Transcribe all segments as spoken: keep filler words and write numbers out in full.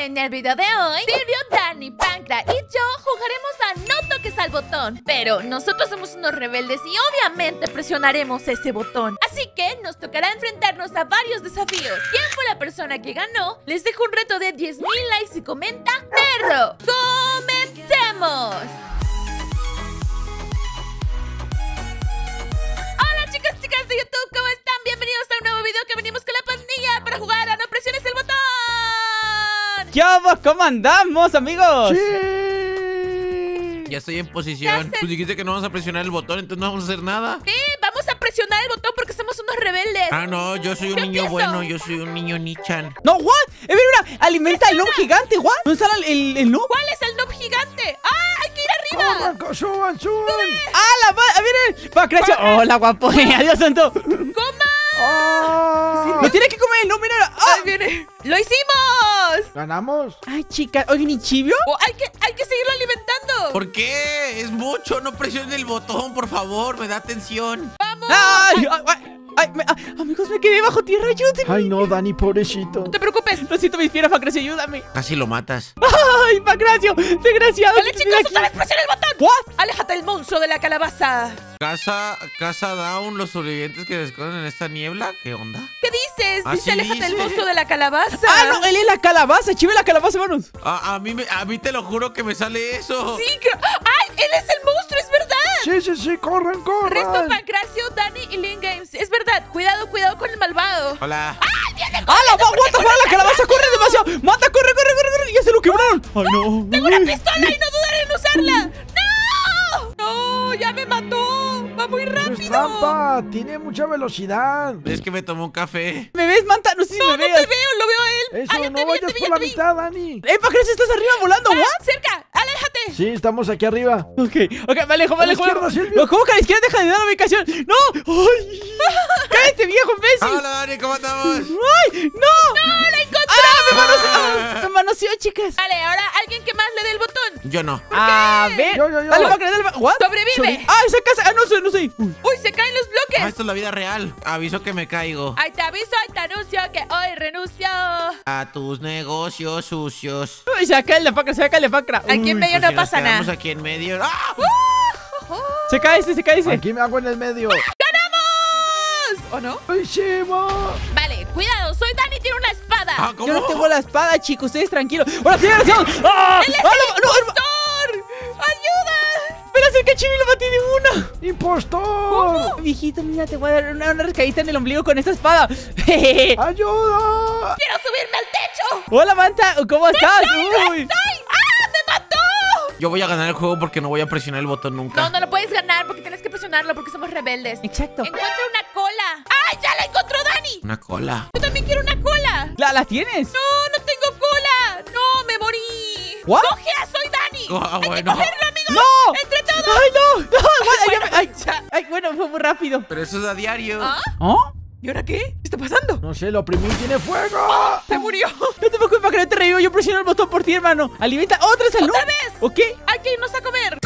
En el video de hoy, Silvio, Dani, Pancra y yo jugaremos a No toques al botón. Pero nosotros somos unos rebeldes y obviamente presionaremos ese botón. Así que nos tocará enfrentarnos a varios desafíos. ¿Quién fue la persona que ganó? Les dejo un reto de diez mil likes y comenta perro. ¡Comencemos! Hola chicos, chicas de YouTube, ¿cómo están? Bienvenidos a un nuevo video que venimos con la pandilla para jugar a No presiones el botón. ¿Qué vos? ¿Cómo andamos, amigos? Sí. Ya estoy en posición. Tú dijiste que no vamos a presionar el botón, entonces no vamos a hacer nada. Sí, vamos a presionar el botón porque somos unos rebeldes. Ah, no, yo soy un niño bueno, yo soy un niño Nichan. No, what? Eh, mira, alimenta al noob gigante, what? ¿Dónde está el, el noob? ¿Cuál es el noob gigante? ¡Ah, hay que ir arriba! ¡Corran, suban, suban! ¡Ah, la miren! ¡Pancracio! ¡Hola, guapo! ¡Adiós, santo! ¡Coma! ¡Lo tiene que comer el noob! ¡Mira! ¡Ah, viene! ¡Lo hicimos! ¿Ganamos? Ay, chicas, oye, ¿ni chivio? Oh, hay, que, hay que seguirlo alimentando. ¿Por qué? Es mucho, no presionen el botón, por favor, me da tensión. ¡Vamos! ¡Ay, ay, ay! Ay, me, ay, amigos, me quedé bajo tierra, ayúdenme. Ay, no, Dani, pobrecito. No te preocupes. Lo siento, mis fieras, Pancracio, ayúdame. Casi lo matas. Ay, Pancracio, desgraciado. Vale, chicos, otra vez presiona el botón. ¿What? Aléjate el monstruo de la calabaza. Casa, casa down, los sobrevivientes que se esconden en esta niebla. ¿Qué onda? ¿Qué dices? Así dice, aléjate dice. El monstruo de la calabaza. Ah, no, él es la calabaza, chive la calabaza, hermanos. A, a, mí me, a mí te lo juro que me sale eso. Sí, que, ay, él es el monstruo, es verdad. Sí, sí, sí, corran, corran. Resto, Pancracio, Dani y Link Games. Es verdad, cuidado, cuidado con el malvado. Hola. ¡Ay, viene! ¡Ah, la va! ¡What the fuck! ¡La calabaza corre demasiado! ¡Mata, corre, corre, corre, corre! ¡Ya se lo quebraron! ¡Ay, no! ¡Tengo una pistola y no dudaré en usarla! ¡No! ¡No! ¡Ya me mató! ¡Va muy rápido! ¡Es trampa! ¡Tiene mucha velocidad! Es que me tomó un café. ¿Me ves, Manta? No, sí, no, me no te veo, lo veo a él. Eso, ah, no vayas por la mitad, Dani. ¡Eh, Pancracio, estás arriba volando! ¿What? ¡Cerca! ¡Aléjate! Sí, estamos aquí arriba. Ok, ok, me alejo, me alejo. No, ¿cómo que a la izquierda deja de dar la ubicación? ¡No! ¡Ay! ¡Cállate, viejo imbécil! ¡Hola, Dani! ¿Cómo estamos? ¡Ay! ¡No! ¡No, la encontré! ¡Ah, me manoseó! ¡Me manoseó, chicas! Vale, ahora alguien que más le dé el botón. Yo no. A ver. Yo, yo, yo. Dale, Pancra, dale, Pancra. ¡Sobrevive! ¡Ah, esa casa! ¡Ah, no sé, no sé! ¡Uy, se caen los bloques! Ah, esto es la vida real. Aviso que me caigo. Ay, te aviso, ay, te anuncio que hoy renuncio a tus negocios sucios. Uy, se cae la Pancra, se cae la Pancra. Aquí en medio pues no si pasa nada. Estamos aquí en medio. ¡Ah! Uh, uh, uh. Se cae ese, se cae ese. Aquí me hago en el medio. ¡Ganamos! ¿O no? ¡Lo hicimos! Vale, cuidado, soy Dani y tiene una espada. Ah, ¿cómo? Yo no tengo la espada, chicos, ustedes tranquilos. ¡Hola, señores! ¡Ah! ¡El es ¡Ah, el no, impostor! No, ¡ayuda! ¡Espera, acerca, Chibi, lo maté de una! ¡Impostor! ¿Cómo? Viejito, mira, te voy a dar una, una rascadita en el ombligo con esta espada. ¡Ayuda! ¡Quiero subirme al techo! ¡Hola, Manta! ¿Cómo estás? Estoy, ¡Uy! Estoy. Yo voy a ganar el juego porque no voy a presionar el botón nunca. No, no lo puedes ganar porque tienes que presionarlo porque somos rebeldes. Exacto. Encuentra una cola. ¡Ay, ya la encontró Dani! Una cola. Yo también quiero una cola. ¿La, la tienes? No, no tengo cola. No, me morí. ¿What? ¡Cógela, soy Dani! Oh, ¡hay bueno. que cogerlo, amigos! ¡No! ¡Entre todos! ¡Ay, no! no bueno, ay, ay, ay, ay, bueno, fue muy rápido. Pero eso es a diario. ¿Ah? ¿Oh? ¿Y ahora qué? ¿Qué está pasando? No sé, lo oprimí, tiene fuego. ¡Oh, se murió! No te preocupes, que no te revivo. Yo presiono el botón por ti, hermano. Alimenta otra salud. ¡Otra vez! ¿Ok? Hay que irnos a comer.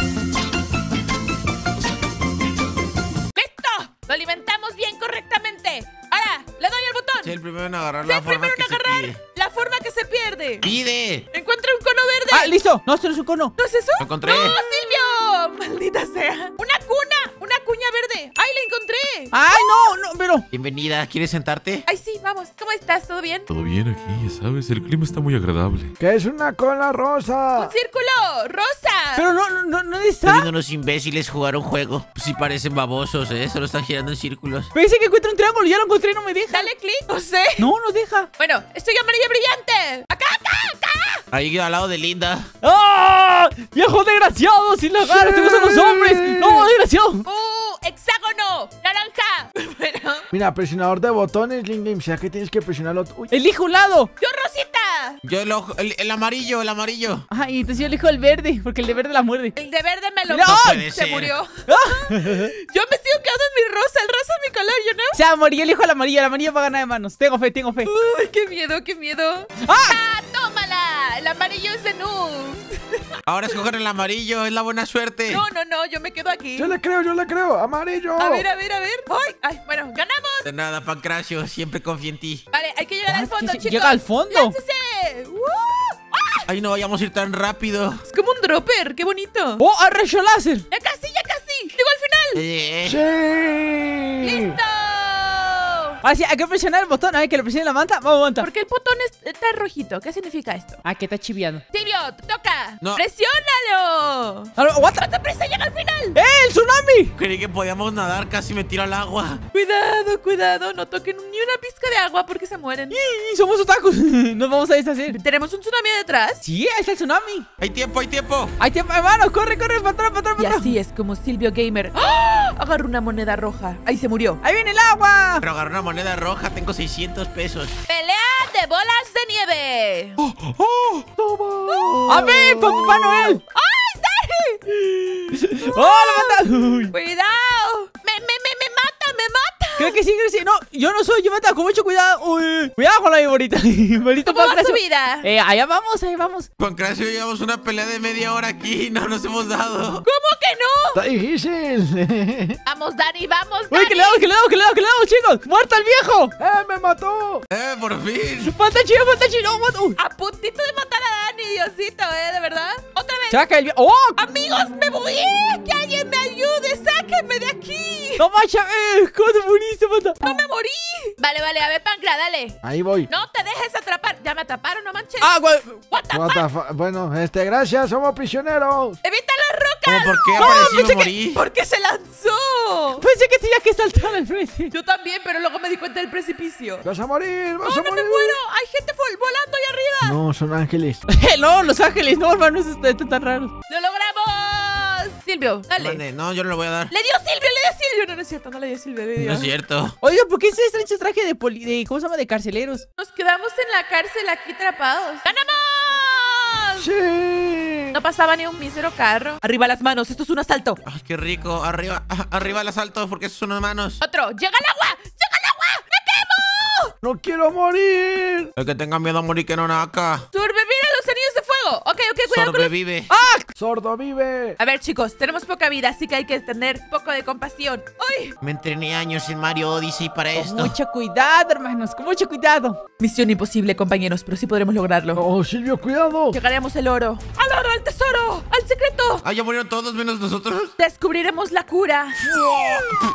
¡Listo! Lo alimentamos bien correctamente. Ahora, le doy al botón. Sí, el primero en agarrar sí, la forma que se pide. La forma que se pierde. ¡Pide! Encuentra un cono verde. ¡Ah, listo! No, esto no es un cono. ¿No es eso? Lo encontré. ¡No, Silvio! ¡Maldita sea! ¡Una cuna! ¡Una cuña verde! ¡Ay, la encontré! ¡Ay, no! ¡No, pero! Bienvenida, ¿quieres sentarte? Ay, sí, vamos. ¿Cómo estás? ¿Todo bien? Todo bien aquí, ya sabes. El clima está muy agradable. ¿Qué es una cola rosa? ¡Un círculo rosa! Pero no, no, no, no está. Están viendo unos imbéciles jugar un juego. Pues sí parecen babosos, ¿eh? Solo están girando en círculos. Me dice que encuentra un triángulo. Ya lo encontré, no me deja. Dale clic. No sé. No, no deja. Bueno, estoy amarilla brillante. ¡Acá, acá, acá! Ahí al lado de Linda. ¡Ah! ¡Oh, viejo desgraciado! ¡Sin lagar! ¡Te gustan los hombres! ¡No, desgraciado! ¡Uh! ¡Hexágono! ¡Naranja! Bueno. Mira, presionador de botones, Link Games. Ya que tienes que presionarlo. Uy. ¡Elige un lado! ¡Yo, Rosita! Yo el, ojo, el, el amarillo, el amarillo. Ah, y entonces yo elijo el verde, porque el de verde la muerde. El de verde me lo... ¡No! Se ser. murió. Ah. Yo me sigo quedando en mi rosa. El rosa es mi color, ¿yo no? O sea, morí, elijo el amarillo. El amarillo va a ganar de manos. Tengo fe, tengo fe. ¡Uy, qué miedo, qué miedo! ¡Ah! ¡Ah, tómala! El amarillo es de noobs. Ahora escoger el amarillo, es la buena suerte. No, no, no, yo me quedo aquí. Yo le creo, yo le creo, amarillo. A ver, a ver, a ver. Ay, ay, bueno, ganamos. De nada, Pancracio, siempre confío en ti. Vale, hay que llegar al fondo, chicos. Llega al fondo. ¡Lánzase! ¡Uh! Ay, no vayamos a ir tan rápido. Es como un dropper, qué bonito. ¡Oh, a rayo láser! ¡Ya casi, ya casi! ¡Llegó al final! Eh. ¡Sí! ¡Listo! Ahora sí, hay que presionar el botón. A ver, que lo presione la manta. Vamos, manta. ¿Por qué el botón está rojito? ¿Qué significa esto? Ah, que está chiviando. Silvio, te toca. No. ¡Presiónalo! No, what? ¡Cuánta prisa! ¡Llega al final! ¡Eh, el tsunami! Creí que podíamos nadar. Casi me tiro al agua. Cuidado, cuidado. No toquen ni una pizca de agua porque se mueren. ¡Y somos otakus! Nos vamos a deshacer. ¿Tenemos un tsunami detrás? Sí, ahí está el tsunami. Hay tiempo, hay tiempo. Hay tiempo, hermano. Corre, corre. Para atrás, para atrás, para atrás. Y así es como Silvio Gamer. ¡Oh! Agarró una moneda roja. Ahí se murió. ¡Ahí viene el agua! Pero agarró una moneda. Moneda roja, tengo seiscientos pesos. Pelea de bolas de nieve. ¡Oh! ¡Oh! ¡Toma! ¡Oh! ¡A ver, Papá Noel! ¡Ay, Dani! ¡Oh, la mata! ¡Uy! ¡Cuidado! ¡Me, me, me, me mata, me mata! Creo que sí, creo que sí. No, yo no soy, yo me ataco. Mucho cuidado. Uy, cuidado con la viborita. ¿Cómo va su vida? Eh, allá vamos, allá vamos. Pancracio, llevamos una pelea de media hora aquí. No nos hemos dado. ¿Cómo que no? Está difícil. Vamos, Dani, vamos, Dani. Uy, que le damos, que le damos, que le damos, que le damos, chicos. ¡Muerta el viejo! ¡Eh, me mató! ¡Eh, por fin! ¡Falta chido, falta chido! Uh. A puntito de matar a Dani, Diosito, eh, de verdad. ¡Otra vez! ¡Saca el viejo! ¡Oh! ¡Amigos, me voy! ¡Que alguien me ayude! ¡Sáquenme de aquí! ¡No vaya! ¡Eh, cómo morí! ¡No me morí! Vale, vale, a ver, Pancra, dale. Ahí voy. No te dejes atrapar. Ya me atraparon, no manches. Ah, güey. What the fuck? What the bueno, este, gracias, somos prisioneros. ¡Evita las rocas! ¿Por qué apareció? No, morí. Que, ¿por qué se lanzó? Pensé que tenía que saltar al frente. Yo también, pero luego me di cuenta del precipicio. ¡Vas a morir! ¡Vas no, a no morir! ¡No, me muero! ¡Hay gente volando ahí arriba! No, son ángeles. No, los ángeles, no, hermano, eso está, está tan raro. ¡Lo logramos! Silvio, dale. Vale, no, yo no lo voy a dar. ¡Le dio Silvio, le dio Silvio! No, no es cierto, no le dio Silvio, le dio. No es cierto. Oiga, ¿por qué se estrecho traje de poli... de, ¿cómo se llama? De carceleros. Nos quedamos en la cárcel aquí atrapados. ¡Ganamos! ¡Sí! No pasaba ni un mísero carro. Arriba las manos, esto es un asalto. Ay, qué rico. Arriba, arriba el asalto, porque eso son unas manos. Otro, llega el agua, llega el agua. ¡Me quemo! No quiero morir. El que tenga miedo a morir que no naca. Sobrevivir a los anillos de fuego. Ok, ok, cuidado. Sobrevive. Con los... ¡Ah! Sordo vive. A ver, chicos, tenemos poca vida, así que hay que tener un poco de compasión. ¡Ay! Me entrené años en Mario Odyssey para con esto. Con mucho cuidado, hermanos, con mucho cuidado. Misión imposible, compañeros, pero sí podremos lograrlo. ¡Oh, Silvio, cuidado! Llegaremos el oro. ¡Al oro, al tesoro, al secreto! ¡Ah, ya murieron todos menos nosotros! Descubriremos la cura.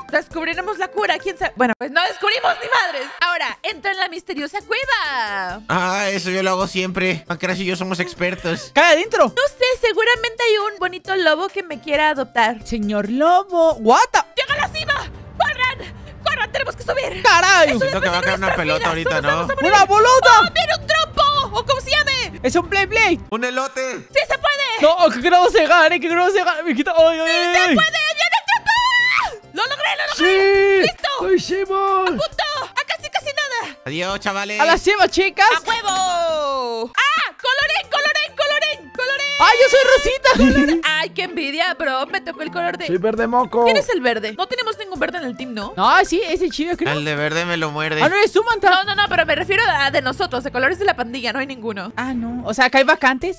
Descubriremos la cura, quién sabe. Bueno, pues no descubrimos ni madres. Ahora, entra en la misteriosa cueva. Ah, eso yo lo hago siempre. Pancracio y yo somos expertos. ¡Cae adentro! No sé, seguramente hay un bonito lobo que me quiera adoptar. Señor lobo, what the... ¡Llega a la cima! ¡Corran! ¡Corran! ¡Tenemos que subir! ¡Caray! Siento que va a caer una pelota ahorita, ¿no? ¡Una bolota! ¡Oh, mira un trompo! ¡O como se llame! ¡Es un play play! ¡Un elote! ¡Sí se puede! ¡No! ¡Que no se gane! ¡Que no se gane! ¡Me quita! ¡Ay, ay, ay! ¡Sí se puede! ¡Viene el trompo! ¡Lo logré! ¡Lo logré! ¡Listo! ¡Lo hicimos! ¡A punto! ¡A casi casi nada! ¡Adiós, chavales! ¡A la cima, chicas! ¡A huevo! ¡Ah! ¡Colorín, colorín, colorín, colorín! ¡Ay, yo soy Rosita! Color... ¡Ay, qué envidia, bro! Me tocó el color de... Soy verde moco. ¿Quién es el verde? No tenemos ningún verde en el team, ¿no? No, sí, ese chido creo. El de verde me lo muerde. Ah, no, es su manta. No, no, no, pero me refiero a de nosotros, de colores de la pandilla, no hay ninguno. Ah, no, o sea, acá hay vacantes.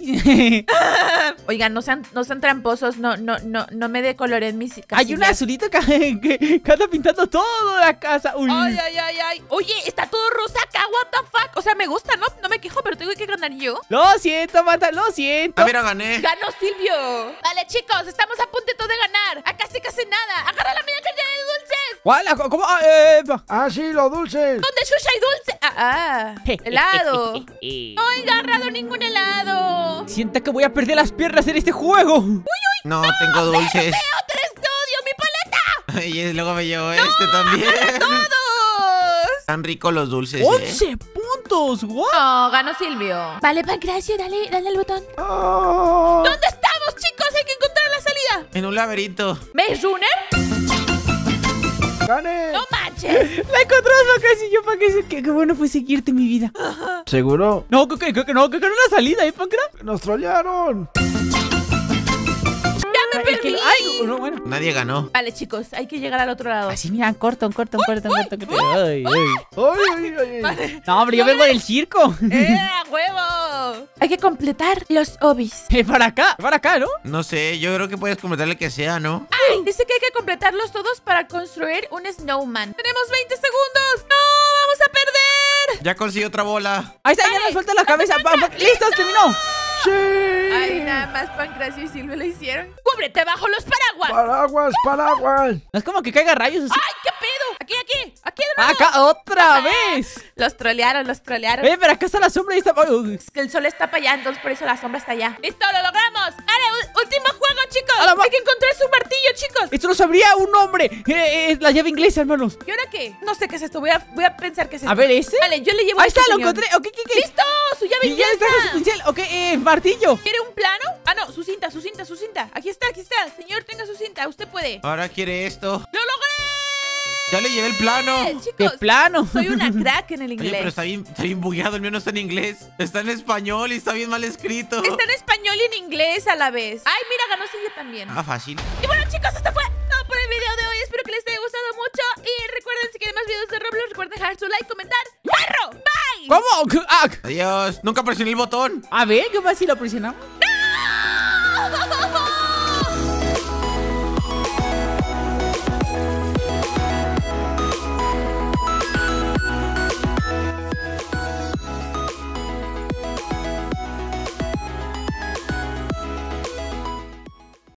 Oigan, no sean, no sean tramposos, no, no, no, no me de color en mis casillas. Hay una azulita que, que, que anda pintando toda la casa. Uy. Ay, ay, ay, ay. Oye, está todo rosa acá, what the fuck. O sea, me gusta, ¿no? No me quejo, pero tengo que ganar yo. Lo siento, manta, lo siento. A ver, gané. Ganó Silvio. Vale, chicos, estamos a puntito de ganar. A casi casi nada. Agarra la media caña de dulces. ¿Cuál? ¿Cómo? Ah, eh, ah, sí, los dulces. ¿Dónde Shusha y dulce? Ah, ah. Helado. No he agarrado ningún helado. Siento que voy a perder las piernas en este juego. Uy, uy. No, no tengo dulces. Feo, feo, te estudio, mi paleta. Y luego me llevo no, este también. Todos. Tan ricos los dulces. once eh. puntos. Wow. No, ganó Silvio. Vale, Pancracio, dale, dale al botón. Oh. ¿Dónde estamos, chicos? Hay que encontrar la salida. En un laberinto. ¿Maze Runner? ¡Gané! ¡No manches! La encontramos casi yo, Pancracio. Qué, qué bueno fue seguirte, mi vida. ¿Seguro? No, creo que, creo que no, creo que no la salida, ¿eh, Pancracio? ¡Nos trolearon! Es que, ay, no, bueno. Nadie ganó. Vale, chicos, hay que llegar al otro lado. Así, mira, corto, corto, uy, corto, uy, corto. Uy, corto. Uy, ay, ay, ay, ay. No, hombre, yo vengo del circo. ¡Eh, huevo! Hay que completar los obis. Eh, para acá, para acá, ¿no? No sé, yo creo que puedes completar el que sea, ¿no? Ay, dice que hay que completarlos todos para construir un snowman. ¡Tenemos veinte segundos! ¡No, vamos a perder! Ya conseguí otra bola. Ahí está, vale, ya nos suelta la cabeza. ¡Listos, terminó! ¡Sí! Ay, nada más Pancracio y Silvio lo hicieron. ¡Cúbrete bajo los paraguas! ¡Paraguas, paraguas! No es como que caiga rayos así. ¡Ay, qué pedo! ¡Aquí, aquí! ¡Aquí de nuevo! ¡Acá, otra vez! Los trolearon, los trolearon. Oye, pero acá está la sombra y está... Es que el sol está para allá, entonces por eso la sombra está allá. ¡Listo, lo logramos! ¡Dale, último juego, chicos! Hay que encontrar su martillo, chicos. Esto lo sabría un hombre. Eh, eh, la llave inglesa, hermanos. ¿Y ahora qué? No sé qué es esto, voy a, voy a pensar qué es esto. A ver, ¿ese? Vale, yo le llevo. Ahí está, lo encontré. Okay, okay, okay. ¡Listo! ¡Su llave inglesa! Y ya está con su pincel. Ok, eh, martillo. ¿Quiere un plano? Ah, no, su cinta, su cinta, su cinta. Aquí está, aquí está. Señor, tenga su cinta, usted puede. Ahora quiere esto. ¡Lo logré! Ya le llevé el plano. Eh, chicos, ¿qué plano? Soy una crack en el inglés. Oye, pero está bien, está bien bugueado. El mío no está en inglés. Está en español y está bien mal escrito. Está en español y en inglés a la vez. Ay, mira, ganó Silvio también. Ah, fácil. Y bueno, chicos, esto fue todo por el video de hoy. Espero que les haya gustado mucho. Y recuerden, si quieren más videos de Roblox, recuerden dejar su like, comentar. ¡Perro! ¡Bye! ¿Cómo? Ah. Adiós. Nunca presioné el botón. A ver, ¿qué pasa si lo presionamos?